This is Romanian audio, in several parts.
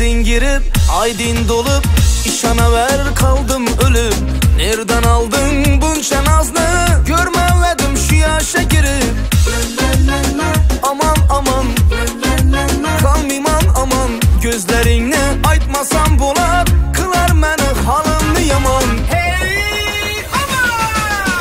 geldin girip, aydın dolup, işana ver kaldım ölüp. Nereden aldın bunca nazlı, görmevledim şu yaşa girip. Aman aman, kalmayım aman, gözlerini aytmasam bolar, kılar məni halımlı yaman. Hey aman,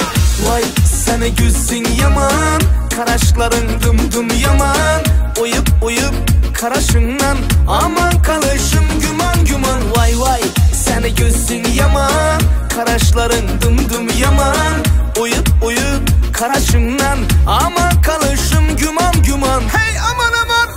vay sənə güzün yaman, qaraşların dümdüm yaman. Uyup uyup qaraşından aman qalışım güman güman. Vay vay sənə güzün yaman, qaraşların dümdüm yaman. Uyup uyup qaraşından aman qalışım güman güman. Hey aman aman.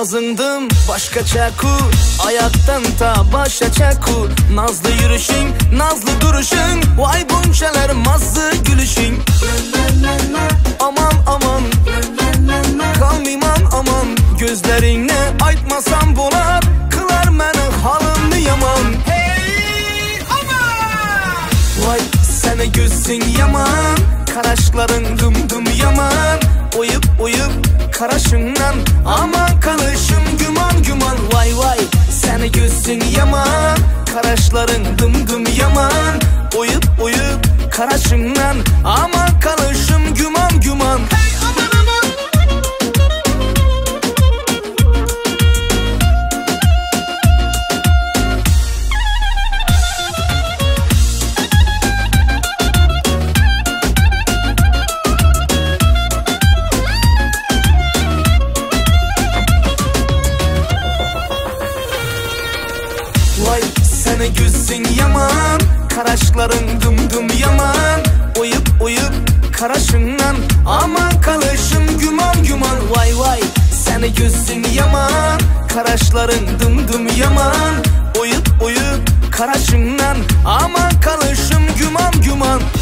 Azındım başka çaku, ayaktan ta başa çaku. Nazlı yürüşün, nazlı duruşun, vay bunçalar mazlı gülüşün. Aman aman, kalmayım aman, gözlerine aytmasam bolar, kılar məni halımlı yaman. Hey aman, vay sənə gözün yaman, qaraşların dümdüm yaman. Uyup uyup qaraşından aman qalışım güman güman. Vay vay sənə gözün yaman, qaraşların dümdüm yaman. Uyup uyup qaraşından aman qalışım güman güman. Hey aman aman. Sənə güzün yaman, qaraşların dümdüm yaman. Uyup uyup qaraşından aman qalışım güman güman. Vay vay sənə güzün yaman, qaraşların dümdüm yaman. Uyup uyup qaraşından aman qalışım güman güman.